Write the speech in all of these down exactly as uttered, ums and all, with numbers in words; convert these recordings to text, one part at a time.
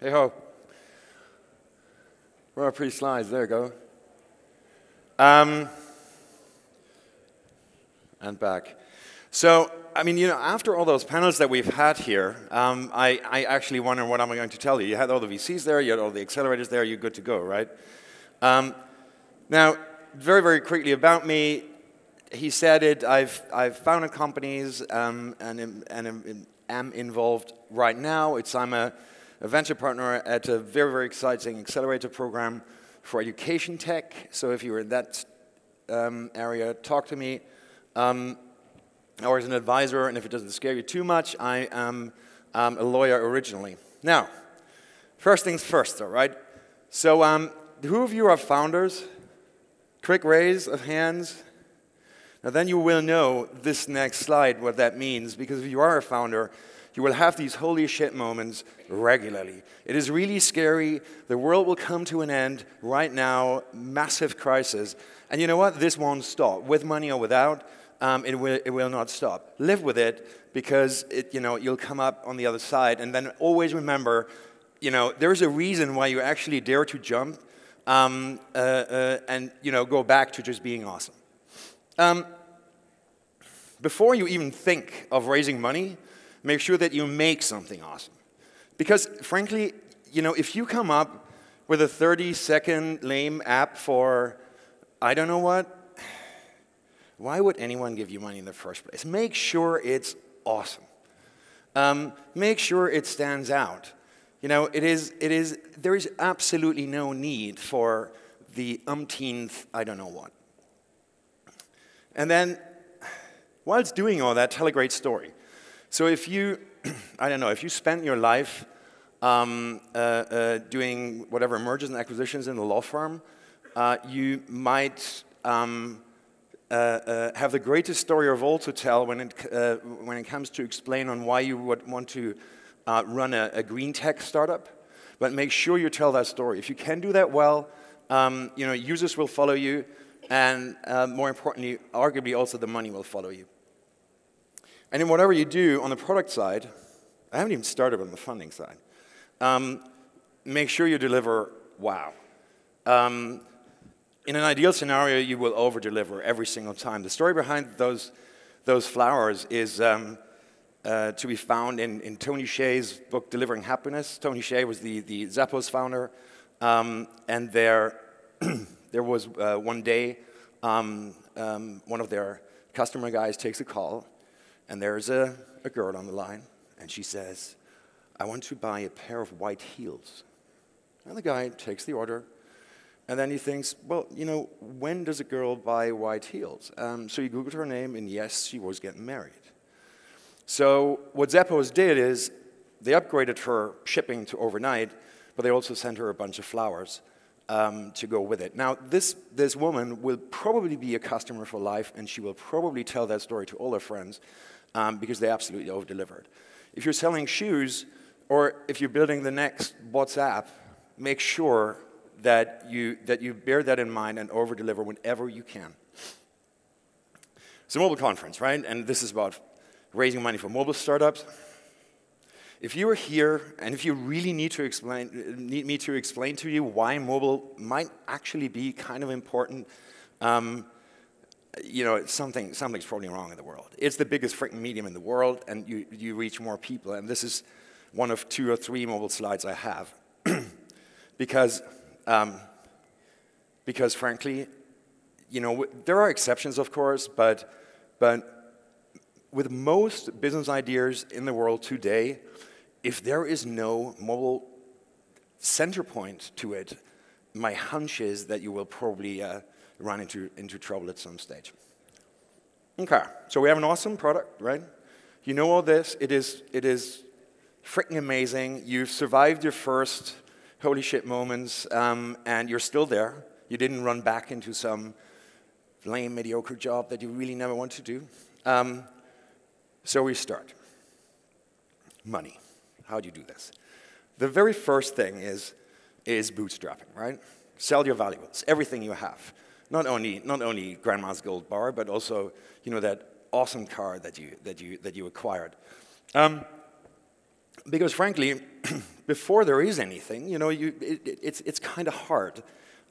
Hey ho. Where are our pretty slides? There we go. Um, and back. So, I mean, you know, after all those panels that we've had here, um, I, I actually wonder what I'm going to tell you. You had all the V Cs there, you had all the accelerators there, you're good to go, right? Um, now, very, very quickly about me, he said it, I've, I've founded companies um, and, and am involved right now. It's, I'm a, a venture partner at a very, very exciting accelerator program for education tech. So if you're in that um, area, talk to me. Um, or as an advisor, and if it doesn't scare you too much, I am um, a lawyer originally. Now, first things first, though, right? So um, who of you are founders? Quick raise of hands. Now then you will know this next slide what that means, because if you are a founder, you will have these holy shit moments regularly. It is really scary. The world will come to an end right now, massive crisis. And you know what? This won't stop. With money or without, um, it, will, it will not stop. Live with it, because it, you know, you'll come up on the other side. And then always remember, you know, there's a reason why you actually dare to jump um, uh, uh, and you know, go back to just being awesome. Um, before you even think of raising money, make sure that you make something awesome. Because frankly, you know, if you come up with a thirty second lame app for, I don't know what, why would anyone give you money in the first place? Make sure it's awesome. Um, make sure it stands out. You know, it is, it is, there is absolutely no need for the umpteenth, I don't know what. And then, while it's doing all that, tell a great story. So if you, I don't know, if you spent your life um, uh, uh, doing whatever mergers and acquisitions in the law firm, uh, you might um, uh, uh, have the greatest story of all to tell when it, uh, when it comes to explain on why you would want to uh, run a, a green tech startup. But make sure you tell that story. If you can do that well, um, you know, users will follow you. And uh, more importantly, arguably also the money will follow you. And in whatever you do on the product side, I haven't even started on the funding side, um, make sure you deliver wow. Um, in an ideal scenario, you will over-deliver every single time. The story behind those, those flowers is um, uh, to be found in, in Tony Hsieh's book, Delivering Happiness. Tony Hsieh was the, the Zappos founder, um, and their there was uh, one day, um, um, one of their customer guys takes a call, and there's a, a girl on the line, and she says, I want to buy a pair of white heels. And the guy takes the order, and then he thinks, well, you know, when does a girl buy white heels? Um, so he Googled her name, and yes, she was getting married. So what Zappos did is they upgraded her shipping to overnight, but they also sent her a bunch of flowers. Um, to go with it. Now, this, this woman will probably be a customer for life, and she will probably tell that story to all her friends, um, because they absolutely over-delivered. If you're selling shoes, or if you're building the next WhatsApp, make sure that you, that you bear that in mind and over-deliver whenever you can. It's a mobile conference, right? And this is about raising money for mobile startups. If you are here, and if you really need to explain, need me to explain to you why mobile might actually be kind of important, um, you know, something something's probably wrong in the world. It's the biggest freaking medium in the world, and you you reach more people. And this is one of two or three mobile slides I have, because um, because frankly, you know, there are exceptions, of course, but but with most business ideas in the world today. If there is no mobile center point to it, my hunch is that you will probably uh, run into, into trouble at some stage. Okay, so we have an awesome product, right? You know all this. It is, it is freaking amazing. You've survived your first holy shit moments, um, and you're still there. You didn't run back into some lame, mediocre job that you really never want to do. Um, so we start. Money. How do you do this? The very first thing is, is bootstrapping, right? Sell your valuables, everything you have. Not only, not only grandma's gold bar, but also, you know, that awesome car that you, that you, that you acquired. Um, because frankly, before there is anything, you know, you, it, it, it's, it's kind of hard,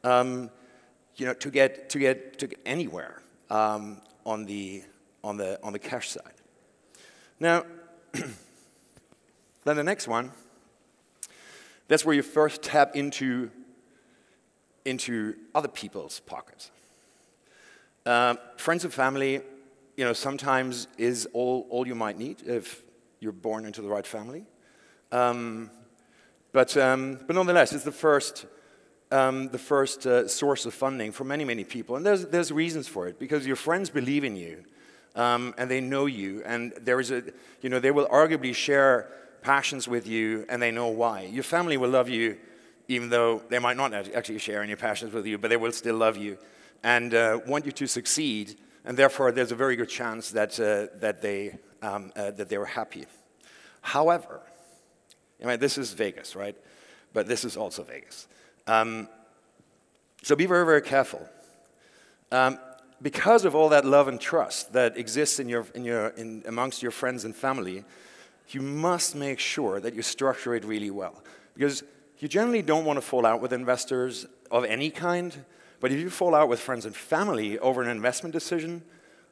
um, you know, to get, to get, to get anywhere um, on, the, on, the, on the cash side. Now, then the next one, that's where you first tap into, into other people's pockets. Uh, friends and family, you know, sometimes is all, all you might need if you're born into the right family. Um, but, um, but nonetheless, it's the first, um, the first uh, source of funding for many, many people. And there's, there's reasons for it, because your friends believe in you, um, and they know you, and there is a, you know, they will arguably share passions with you, and they know why. Your family will love you, even though they might not actually share any passions with you, but they will still love you and uh, want you to succeed, and therefore there's a very good chance that, uh, that, they, um, uh, that they were happy. However, I mean, this is Vegas, right? But this is also Vegas. Um, so be very, very careful. Um, because of all that love and trust that exists in your, in your, in, amongst your friends and family, you must make sure that you structure it really well. Because you generally don't want to fall out with investors of any kind, but if you fall out with friends and family over an investment decision,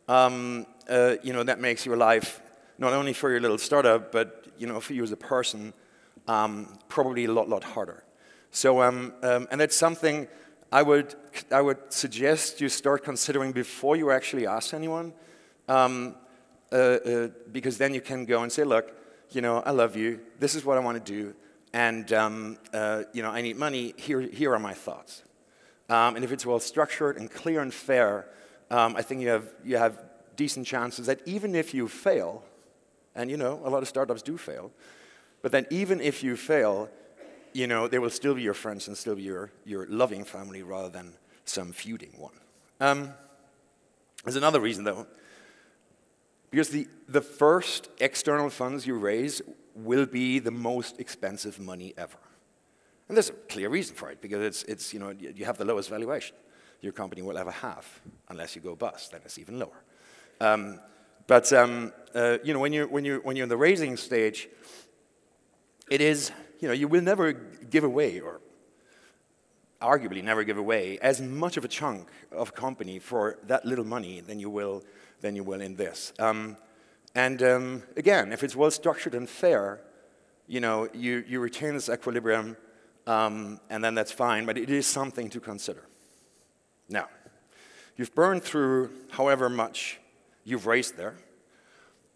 um, uh, you know, that makes your life, not only for your little startup, but, you know, for you as a person, Um, probably a lot, lot harder. So, um, um, and that's something I would, I would suggest you start considering before you actually ask anyone, um, uh, uh, because then you can go and say, look, you know, I love you. This is what I want to do, and um, uh, you know, I need money. Here, here are my thoughts. Um, and if it's well structured and clear and fair, um, I think you have you have decent chances that even if you fail, and you know, a lot of startups do fail. But then even if you fail, you know, they will still be your friends and still be your, your loving family rather than some feuding one. Um, there's another reason, though. Because the, the first external funds you raise will be the most expensive money ever. And there's a clear reason for it, because it's, it's, you know, you have the lowest valuation your company will ever have, unless you go bust, then it's even lower. Um, but, um, uh, you know, when you're, when you're, when you're in the raising stage, it is, you know, you will never give away, or arguably never give away, as much of a chunk of a company for that little money than you will, than you will in this. Um, and um, again, if it's well structured and fair, you know, you, you retain this equilibrium, um, and then that's fine, but it is something to consider. Now, you've burned through however much you've raised there,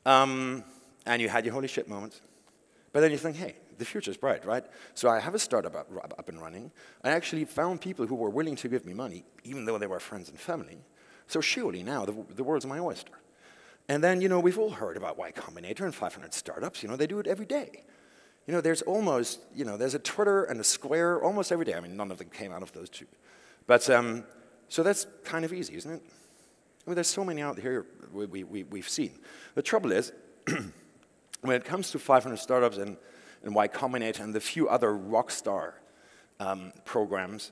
um, and you had your holy shit moments. But then you think, hey, the future's bright, right? So I have a startup up, up and running. I actually found people who were willing to give me money, even though they were friends and family. So surely now the, the world's my oyster. And then, you know, we've all heard about Y Combinator and five hundred startups. You know, they do it every day. You know, there's almost, you know, there's a Twitter and a Square almost every day. I mean, none of them came out of those two. But, um, so that's kind of easy, isn't it? I mean, there's so many out here we, we, we, we've seen. The trouble is, when it comes to five hundred startups and, and Y Combinator and the few other rock star um, programs,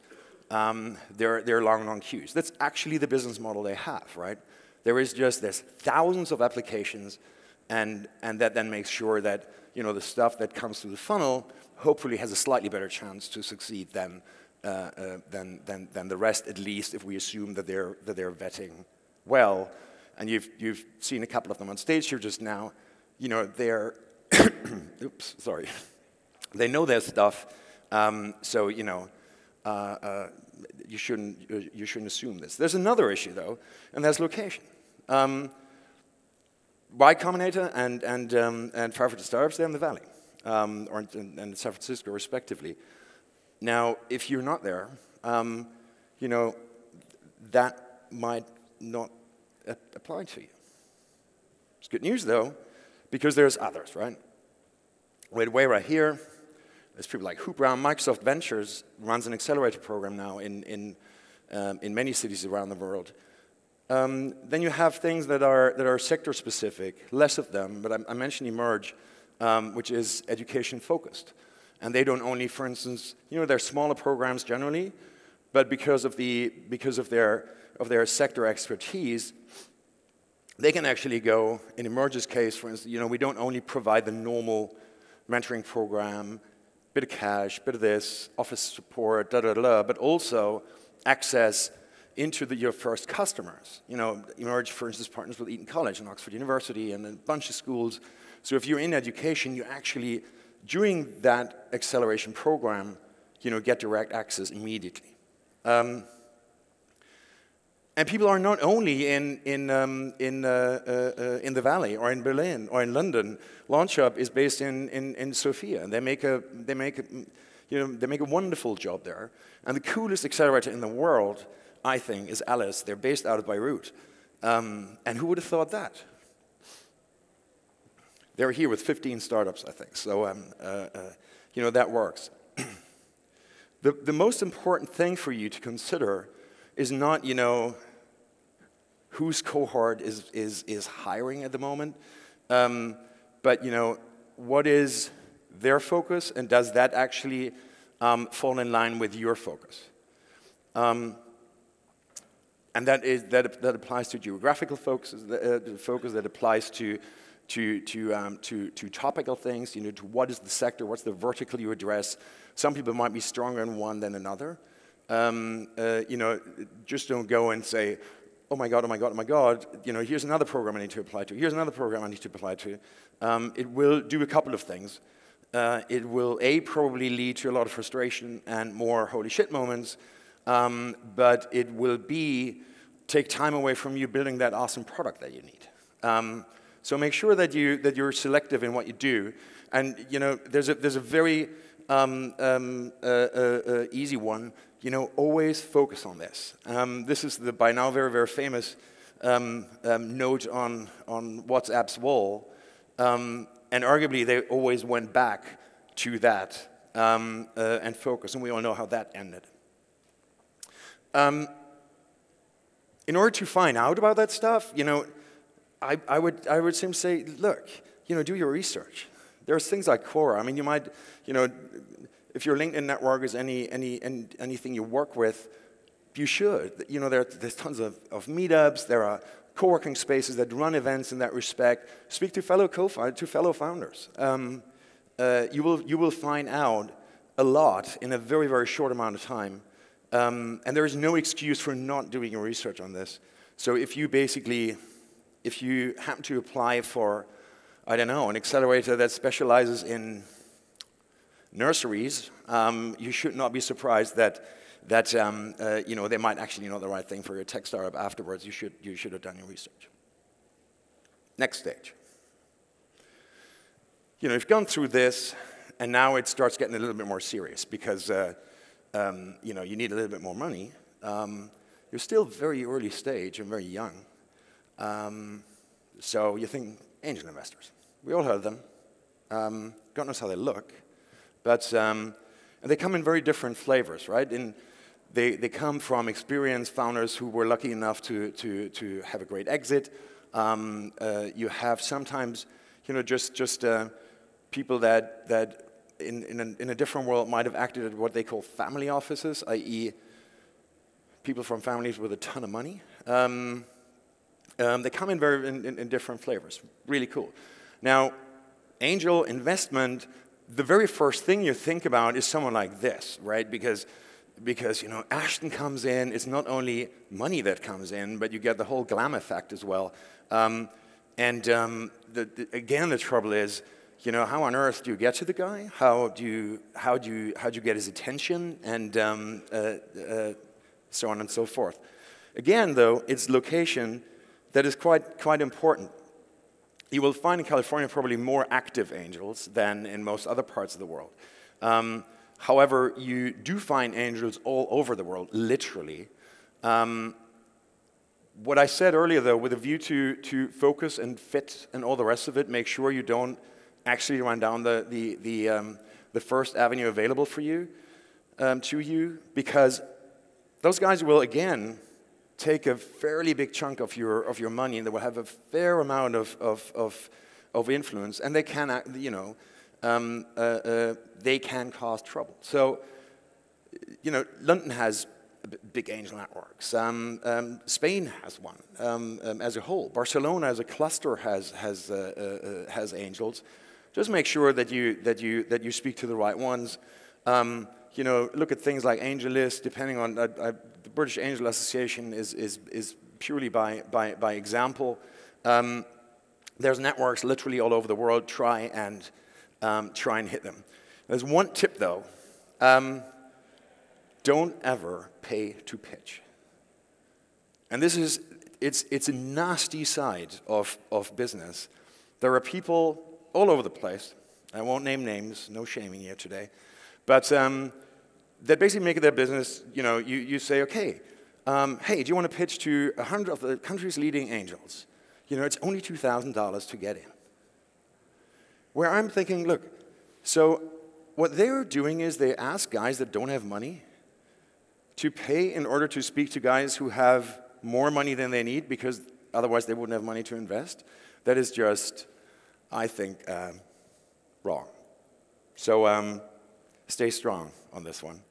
um, they're, they're long, long queues. That's actually the business model they have, right? There is just, there's thousands of applications, and, and that then makes sure that, you know, the stuff that comes through the funnel hopefully has a slightly better chance to succeed than, uh, uh, than, than, than the rest, at least if we assume that they're, that they're vetting well. And you've, you've seen a couple of them on stage here just now. You know, they're, oops, sorry, they know their stuff, um, so, you know, uh, uh, you shouldn't, you shouldn't assume this. There's another issue, though, and that's location. Um, Y Combinator and, and, um, and five hundred startups, they're in the Valley, um, or in, in San Francisco, respectively. Now, if you're not there, um, you know, that might not apply to you. It's good news, though, because there's others, right? Wait, way right here, there's people like Hoop Round. Microsoft Ventures runs an accelerator program now in, in, um, in many cities around the world. Um, then you have things that are, that are sector-specific, less of them, but I, I mentioned Emerge, um, which is education-focused. And they don't only, for instance, you know, they're smaller programs generally, but because of, the, because of, their, of their sector expertise, they can actually go, in Emerge's case, for instance, you know, we don't only provide the normal mentoring program bit of cash, bit of this, office support, da da da, but also access into the, your first customers. You know, Emerge, for instance, partners with Eaton College and Oxford University and a bunch of schools. So if you're in education, you actually, during that acceleration program, you know, get direct access immediately. Um, and people are not only in, in, um, in, uh, uh, uh, in the Valley or in Berlin or in London. LaunchUp is based in, in, in Sofia, and they make a, they make a, you know, they make a wonderful job there. And the coolest accelerator in the world, I think, is Alice. They're based out of Beirut. Um, and who would have thought that? They're here with fifteen startups, I think. So, um, uh, uh, you know, that works. the, the most important thing for you to consider is not, you know, whose cohort is, is, is hiring at the moment, um, but, you know, what is their focus, and does that actually um, fall in line with your focus? Um, and that, is, that, that applies to geographical focus, uh, focus that applies to To, to, um, to, to topical things, you know, to what is the sector, what's the vertical you address. Some people might be stronger in one than another. Um, uh, you know, just don't go and say, oh my God, oh my God, oh my God, you know, here's another program I need to apply to, here's another program I need to apply to. Um, it will do a couple of things. Uh, it will, A, probably lead to a lot of frustration and more holy shit moments, um, but it will, B, take time away from you building that awesome product that you need. Um, So make sure that you that you're selective in what you do, and you know there's a there's a very um, um, uh, uh, uh, easy one. You know, always focus on this. Um, this is the by now very very famous um, um, note on on WhatsApp's wall, um, and arguably they always went back to that um, uh, and focus, and we all know how that ended. Um, in order to find out about that stuff, you know. I, I would I would simply say, look, you know, do your research. There's things like Quora. I mean, you might, you know, if your LinkedIn network is any any, any anything you work with, you should. You know, there, there's tons of, of meetups. There are co-working spaces that run events in that respect. Speak to fellow co-founders, to fellow founders. Um, uh, you will you will find out a lot in a very very short amount of time, um, and there is no excuse for not doing your research on this. So if you basically If you happen to apply for, I don't know, an accelerator that specializes in nurseries, um, you should not be surprised that that um, uh, you know they might actually not the right thing for your tech startup afterwards. You should you should have done your research. Next stage. You know, you've gone through this, and now it starts getting a little bit more serious because uh, um, you know you need a little bit more money. Um, you're still very early stage and very young. Um, so you think angel investors. We all heard of them. Um, God knows how they look, but um, and they come in very different flavors, right? And they they come from experienced founders who were lucky enough to to to have a great exit. Um, uh, you have sometimes, you know, just just uh, people that that in in a, in a different world might have acted at what they call family offices, that is, people from families with a ton of money. Um, Um, they come in very in, in, in different flavors. Really cool. Now, angel investment, the very first thing you think about is someone like this, right? Because, because you know, Ashton comes in, it's not only money that comes in, but you get the whole glam effect as well. Um, and um, the, the, again, the trouble is, you know, how on earth do you get to the guy? How do you, how do you, how do you get his attention? And um, uh, uh, so on and so forth. Again, though, it's location. That is quite, quite important. You will find in California probably more active angels than in most other parts of the world. Um, however, you do find angels all over the world, literally. Um, what I said earlier, though, with a view to, to focus and fit and all the rest of it, make sure you don't actually run down the, the, the, um, the first avenue available for you, um, to you, because those guys will, again, take a fairly big chunk of your of your money, and they will have a fair amount of of of, of influence, and they can, you know, um, uh, uh, they can cause trouble. So, you know, London has big angel networks. Um, um, Spain has one um, um, as a whole. Barcelona as a cluster has has uh, uh, has angels. just make sure that you, that you, that you speak to the right ones. Um, you know, look at things like AngelList, depending on, uh, uh, the British Angel Association is, is, is purely by, by, by example. Um, there's networks literally all over the world. Try and, um, try and hit them. There's one tip, though. Um, don't ever pay to pitch. And this is, it's, it's a nasty side of, of business. There are people all over the place. I won't name names, no shaming here today. But um, that basically make it their business, you know, you, you say, okay, um, hey, do you want to pitch to one hundred of the country's leading angels? You know, it's only two thousand dollars to get in. Where I'm thinking, look, so what they're doing is they ask guys that don't have money to pay in order to speak to guys who have more money than they need, because otherwise they wouldn't have money to invest. That is just, I think, uh, wrong. So um, stay strong on this one.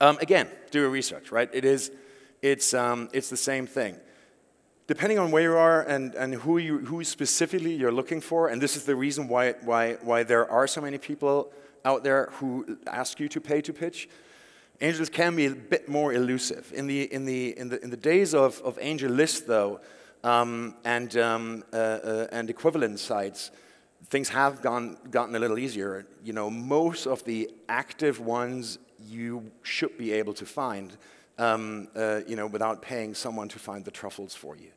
Um, again, do your research, right? It is, it's, um, it's the same thing. Depending on where you are and, and who, you, who specifically you're looking for, and this is the reason why, why, why there are so many people out there who ask you to pay to pitch, angels can be a bit more elusive. In the, in the, in the, in the days of, of AngelList, though, um, and, um, uh, uh, and equivalent sites, things have gone, gotten a little easier. You know, most of the active ones you should be able to find, um, uh, you know, without paying someone to find the truffles for you.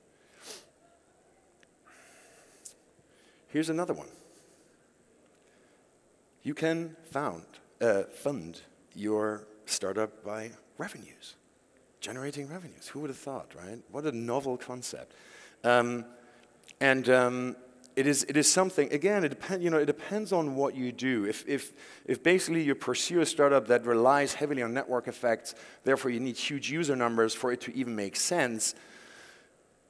Here's another one. You can found, uh, fund your startup by revenues, generating revenues. Who would have thought, right? What a novel concept. Um, and um, it is it is something. Again, it depends. You know, it depends on what you do. If if if basically you pursue a startup that relies heavily on network effects, therefore you need huge user numbers for it to even make sense.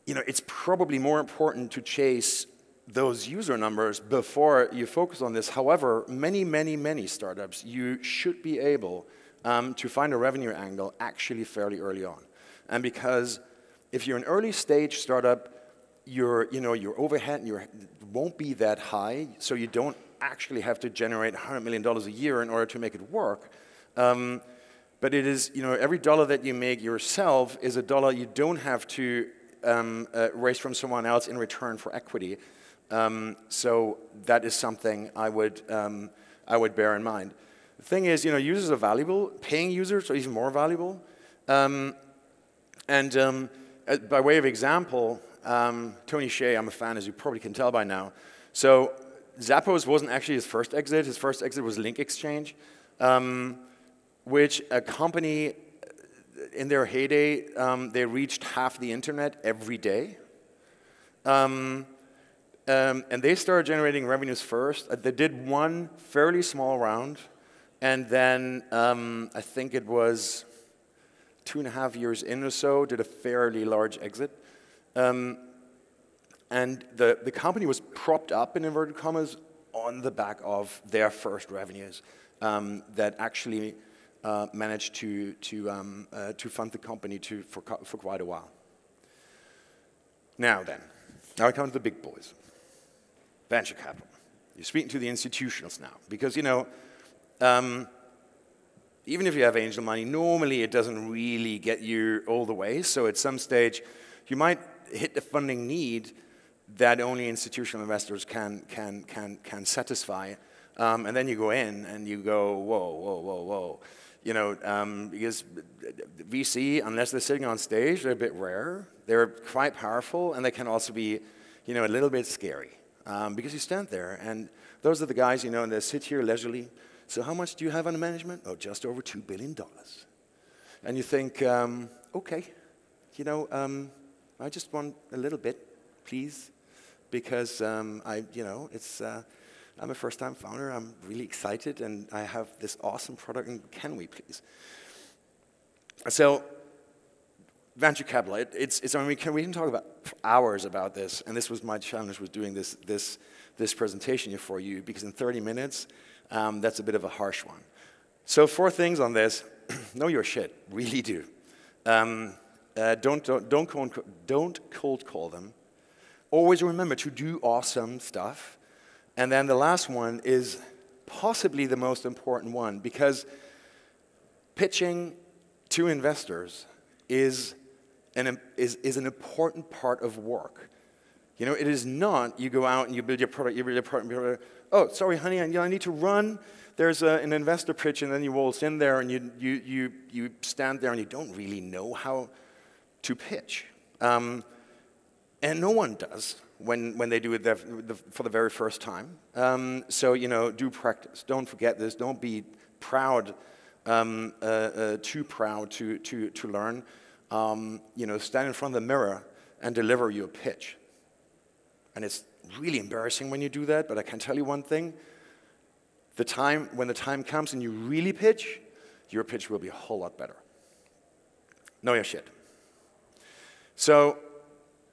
You know, it's probably more important to chase those user numbers before you focus on this. However, many many many startups, you should be able Um, to find a revenue angle actually fairly early on. And because if you're an early stage startup, your, you know, your overhead and your, won't be that high, so you don't actually have to generate one hundred million dollars a year in order to make it work. Um, but it is, you know, every dollar that you make yourself is a dollar you don't have to um, uh, raise from someone else in return for equity. Um, so that is something I would, um, I would bear in mind. The thing is, you know, users are valuable. Paying users are even more valuable. Um, and um, by way of example, um, Tony Hsieh, I'm a fan, as you probably can tell by now. So Zappos wasn't actually his first exit. His first exit was Link Exchange, um, which a company in their heyday, um, they reached half the internet every day. Um, um, and they started generating revenues first. They did one fairly small round. And then um, I think it was two and a half years in or so, did a fairly large exit. Um, and the, the company was propped up, in inverted commas, on the back of their first revenues um, that actually uh, managed to, to, um, uh, to fund the company to, for, for quite a while. Now then, now I come to the big boys. Venture capital. You're speaking to the institutionals now, because, you know, Um, even if you have angel money, normally it doesn't really get you all the way. So at some stage, you might hit the funding need that only institutional investors can, can, can, can satisfy. Um, and then you go in and you go, whoa, whoa, whoa, whoa. You know, um, because V C, unless they're sitting on stage, they're a bit rare. They're quite powerful, and they can also be, you know, a little bit scary. Um, because you stand there, and those are the guys, you know, and they sit here leisurely. So how much do you have under management? Oh, just over two billion dollars. And you think, um, okay, you know, um, I just want a little bit, please, because um, I, you know, it's, uh, I'm a first-time founder. I'm really excited, and I have this awesome product, and can we please? So venture capital, it, it's, it's, I mean, we can, we can talk about for hours about this, and this was my challenge, was doing this, this, this presentation here for you, because in thirty minutes, Um, that's a bit of a harsh one. So four things on this. Know your shit, really do. Um, uh, don't, don't, don't, cold, don't cold call them. Always remember to do awesome stuff. And then the last one is possibly the most important one, because pitching to investors is an, is, is an important part of work. You know, it is not you go out and you build your product, you build your product, you build your product. Oh, sorry, honey, I, you know, I need to run. There's a, an investor pitch, and then you waltz in there, and you, you, you, you stand there, and you don't really know how to pitch. Um, and no one does when, when they do it their, the, for the very first time. Um, so, you know, do practice. Don't forget this. Don't be proud, um, uh, uh, too proud to, to, to learn. Um, you know, stand in front of the mirror and deliver your pitch. And it's really embarrassing when you do that, but I can tell you one thing. The time, when the time comes and you really pitch, your pitch will be a whole lot better. Know your shit. So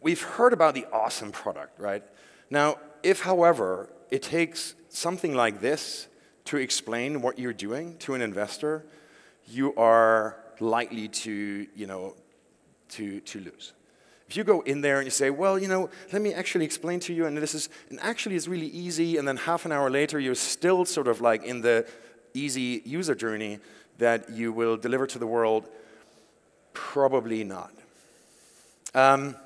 we've heard about the awesome product, right? Now, if, however, it takes something like this to explain what you're doing to an investor, you are likely to, you know, to, to lose. If you go in there and you say, well, you know, let me actually explain to you, and this is, and actually it's really easy, and then half an hour later you're still sort of like in the easy user journey that you will deliver to the world, probably not. Um,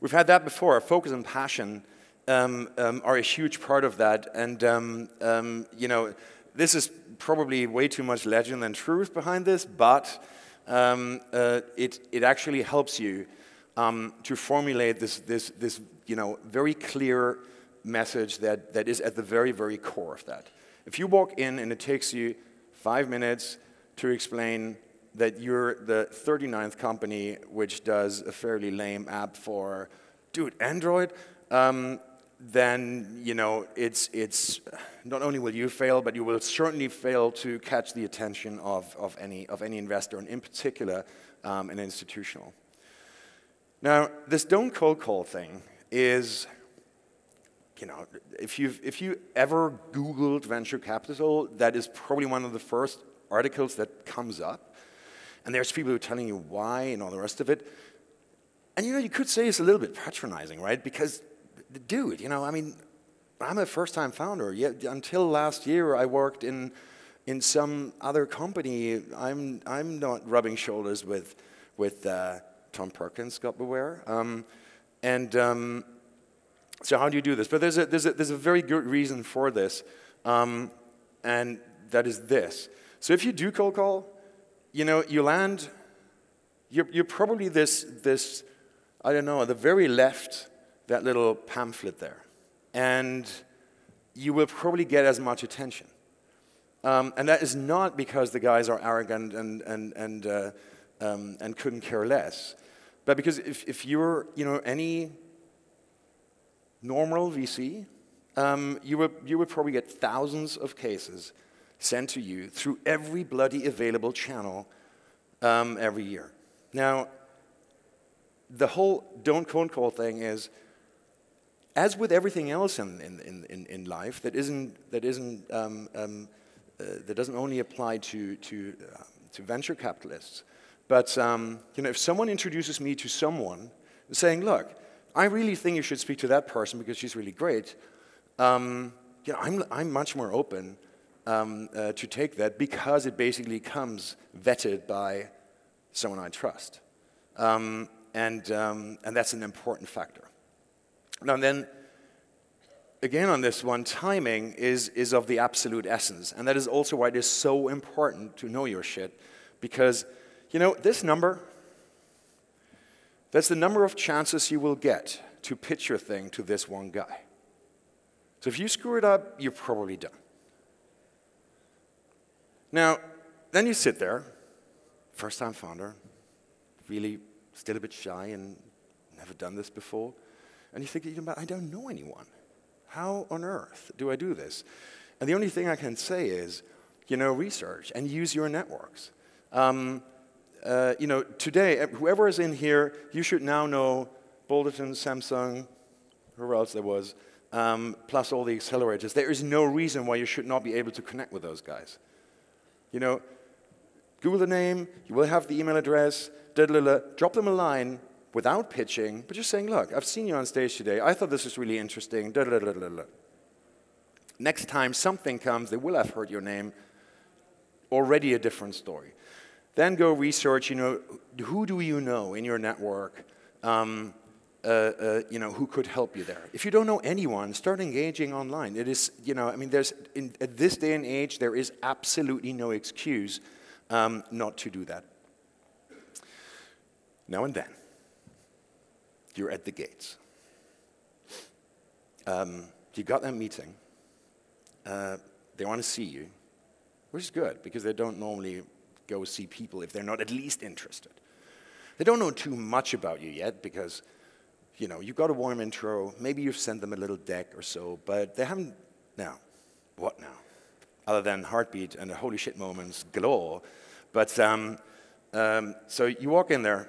we've had that before. Focus and passion um, um, are a huge part of that, and, um, um, you know, this is probably way too much legend and truth behind this, but Um, uh, it, it actually helps you um, to formulate this, this, this you know, very clear message that, that is at the very, very core of that. If you walk in and it takes you five minutes to explain that you're the thirty-ninth company which does a fairly lame app for, dude, Android, um, then, you know, it's, it's, not only will you fail, but you will certainly fail to catch the attention of, of, any, of any investor, and in particular, um, an institutional. Now, this don't cold call thing is, you know, if you've, if you ever Googled venture capital, that is probably one of the first articles that comes up. And there's people who are telling you why and all the rest of it. And, you know, you could say it's a little bit patronizing, right? Because dude, you know, I mean, I'm a first-time founder. Yet until last year, I worked in in some other company. I'm I'm not rubbing shoulders with with uh, Tom Perkins, God beware. Um, and um, so, how do you do this? But there's a there's a there's a very good reason for this, um, and that is this. So, if you do cold call, you know, you land. You're you're probably this this I don't know, the very left. That little pamphlet there. And you will probably get as much attention. Um, and that is not because the guys are arrogant and, and, and, uh, um, and couldn't care less, but because if, if you're you know, any normal V C, um, you will, you will probably get thousands of cases sent to you through every bloody available channel um, every year. Now, the whole don't cold call thing is, as with everything else in, in, in, in life, that isn't that isn't um, um, uh, that doesn't only apply to to uh, to venture capitalists, but um, you know, if someone introduces me to someone saying, "Look, I really think you should speak to that person because she's really great," um, you know, I'm I'm much more open um, uh, to take that because it basically comes vetted by someone I trust, um, and um, and that's an important factor. Now then, again on this one, timing is, is of the absolute essence. And that is also why it is so important to know your shit. Because, you know, this number, that's the number of chances you will get to pitch your thing to this one guy. So if you screw it up, you're probably done. Now, then you sit there, first-time founder, really still a bit shy and never done this before. And you think, I don't know anyone. How on earth do I do this? And the only thing I can say is, you know, research and use your networks. Um, uh, you know, today, whoever is in here, you should now know Balderton, Samsung, whoever else there was, um, plus all the accelerators. There is no reason why you should not be able to connect with those guys. You know, Google the name, you will have the email address, da da da, drop them a line, without pitching, but just saying, look, I've seen you on stage today. I thought this was really interesting. Da, da, da, da, da. Next time something comes, they will have heard your name. Already a different story. Then go research, you know, who do you know in your network, um, uh, uh, you know, who could help you there. If you don't know anyone, start engaging online. It is, you know, I mean, there's, in, at this day and age, there is absolutely no excuse um, not to do that. Now and then, you're at the gates. Um, you got that meeting. Uh, they want to see you, which is good, because they don't normally go see people if they're not at least interested. They don't know too much about you yet, because you know, you've got a warm intro, maybe you've sent them a little deck or so, but they haven't, now, what now? Other than heartbeat and the holy shit moments galore. But, um, um, so you walk in there,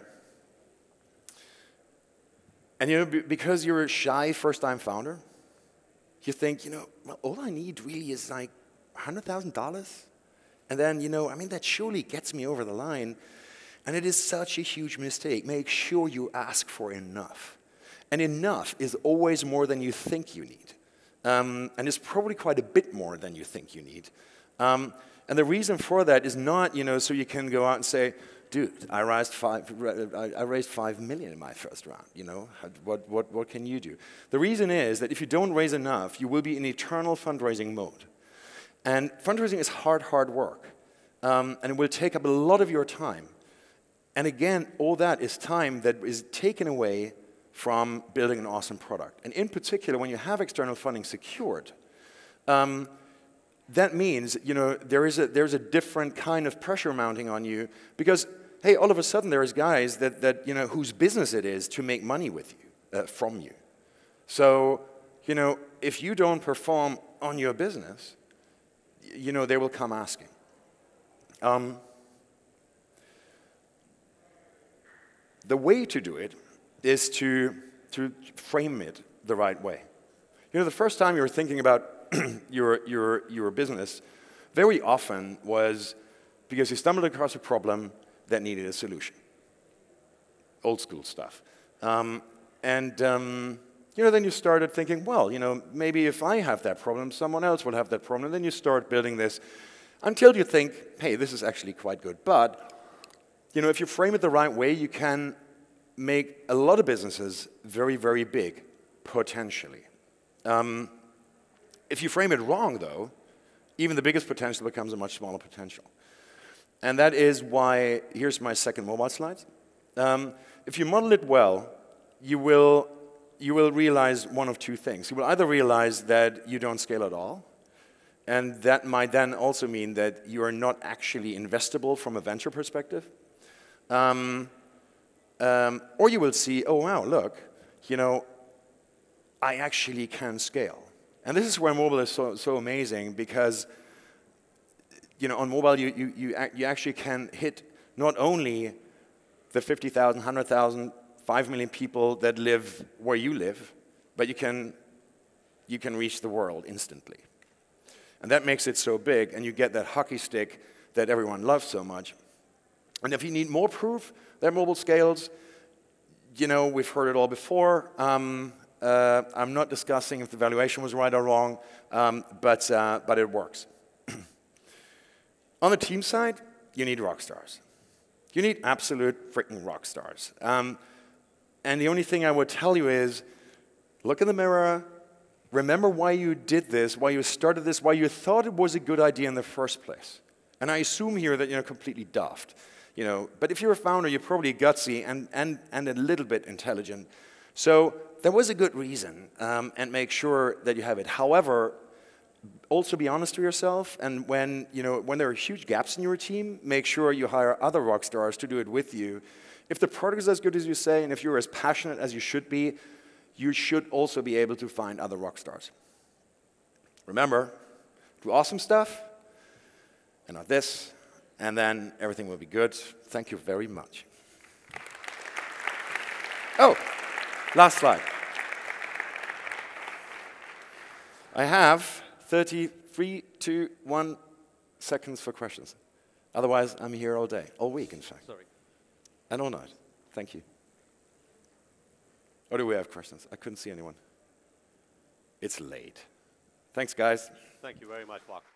and you know, because you're a shy first-time founder, you think, you know, well, all I need really is like one hundred thousand dollars. And then, you know, I mean, that surely gets me over the line. And it is such a huge mistake. Make sure you ask for enough. And enough is always more than you think you need. Um, and it's probably quite a bit more than you think you need. Um, and the reason for that is not, you know, so you can go out and say, dude, I raised five, I raised five million in my first round, you know, what, what, what can you do? The reason is that if you don't raise enough, you will be in eternal fundraising mode. And fundraising is hard, hard work. Um, and it will take up a lot of your time. And again, all that is time that is taken away from building an awesome product. And in particular, when you have external funding secured, um, that means, you know, there is a, there's a different kind of pressure mounting on you because, hey, all of a sudden there is guys that, that you know, whose business it is to make money with you, uh, from you. So, you know, if you don't perform on your business, you know, they will come asking. Um, the way to do it is to, to frame it the right way. You know, the first time you were thinking about your, your, your business very often was because you stumbled across a problem that needed a solution. Old school stuff. Um, and um, you know, then you started thinking, well, you know, maybe if I have that problem, someone else will have that problem. And then you start building this until you think, hey, this is actually quite good. But you know, if you frame it the right way, you can make a lot of businesses very, very big, potentially. Um, If you frame it wrong, though, even the biggest potential becomes a much smaller potential. And that is why, here's my second mobile slide. Um, if you model it well, you will, you will realize one of two things. You will either realize that you don't scale at all, and that might then also mean that you are not actually investable from a venture perspective. Um, um, or you will see, oh, wow, look, you know, I actually can scale. And this is where mobile is so, so amazing because, you know, on mobile you, you, you, act, you actually can hit not only the fifty thousand, one hundred thousand, five million people that live where you live, but you can, you can reach the world instantly. And that makes it so big, and you get that hockey stick that everyone loves so much. And if you need more proof that mobile scales, you know, we've heard it all before. Um, Uh, I'm not discussing if the valuation was right or wrong, um, but, uh, but it works. On the team side, you need rock stars. You need absolute freaking rock stars. Um, and the only thing I would tell you is, look in the mirror, remember why you did this, why you started this, why you thought it was a good idea in the first place. And I assume here that you're completely daft. You know? But if you're a founder, you're probably gutsy and, and, and a little bit intelligent. So there was a good reason, um, and make sure that you have it. However, also be honest to yourself, and when, you know, when there are huge gaps in your team, make sure you hire other rock stars to do it with you. If the product is as good as you say, and if you're as passionate as you should be, you should also be able to find other rock stars. Remember, do awesome stuff, and not this, and then everything will be good. Thank you very much. Oh. Last slide. I have thirty-three, two, one seconds for questions. Otherwise, I'm here all day, all week, in fact. Sorry. And all night. Thank you. Or do we have questions? I couldn't see anyone. It's late. Thanks, guys. Thank you very much, Mark.